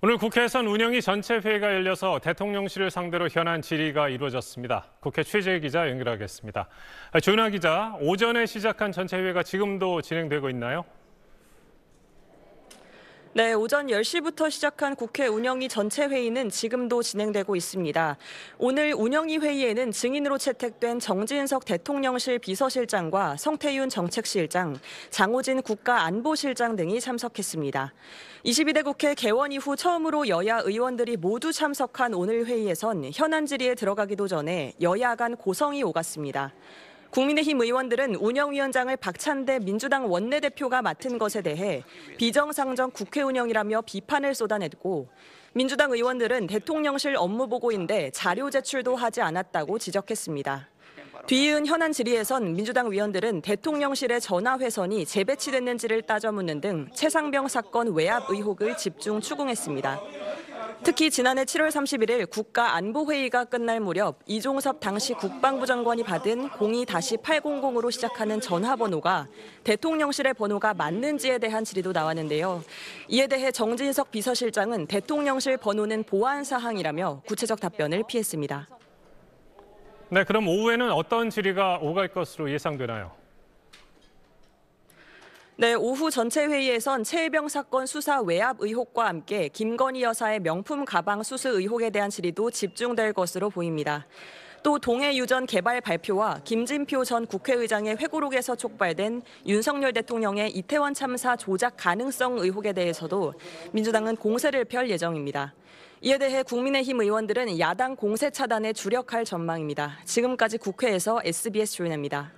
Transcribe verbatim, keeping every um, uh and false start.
오늘 국회에선 운영위 전체 회의가 열려서 대통령실을 상대로 현안 질의가 이루어졌습니다. 국회 취재 기자 연결하겠습니다. 조윤하 기자, 오전에 시작한 전체 회의가 지금도 진행되고 있나요? 네, 오전 열 시부터 시작한 국회 운영위 전체 회의는 지금도 진행되고 있습니다. 오늘 운영위 회의에는 증인으로 채택된 정진석 대통령실 비서실장과 성태윤 정책실장, 장호진 국가안보실장 등이 참석했습니다. 이십이 대 국회 개원 이후 처음으로 여야 의원들이 모두 참석한 오늘 회의에선 현안 질의에 들어가기도 전에 여야 간 고성이 오갔습니다. 국민의힘 의원들은 운영위원장을 박찬대 민주당 원내대표가 맡은 것에 대해 비정상적 국회 운영이라며 비판을 쏟아냈고, 민주당 의원들은 대통령실 업무보고인데 자료 제출도 하지 않았다고 지적했습니다. 뒤이은 현안 질의에선 민주당 의원들은 대통령실의 전화회선이 재배치됐는지를 따져 묻는 등 채상병 사건 외압 의혹을 집중 추궁했습니다. 특히 지난해 칠월 삼십일일 국가안보회의가 끝날 무렵 이종섭 당시 국방부 장관이 받은 공이 팔공공으로 시작하는 전화번호가 대통령실의 번호가 맞는지에 대한 질의도 나왔는데요. 이에 대해 정진석 비서실장은 대통령실 번호는 보안 사항이라며 구체적 답변을 피했습니다. 네, 그럼 오후에는 어떤 질의가 오갈 것으로 예상되나요? 네, 오후 전체 회의에선 채해병 사건 수사 외압 의혹과 함께 김건희 여사의 명품 가방 수수 의혹에 대한 질의도 집중될 것으로 보입니다. 또 동해유전 개발 발표와 김진표 전 국회의장의 회고록에서 촉발된 윤석열 대통령의 이태원 참사 조작 가능성 의혹에 대해서도 민주당은 공세를 펼 예정입니다. 이에 대해 국민의힘 의원들은 야당 공세 차단에 주력할 전망입니다. 지금까지 국회에서 에스비에스 조윤하입니다.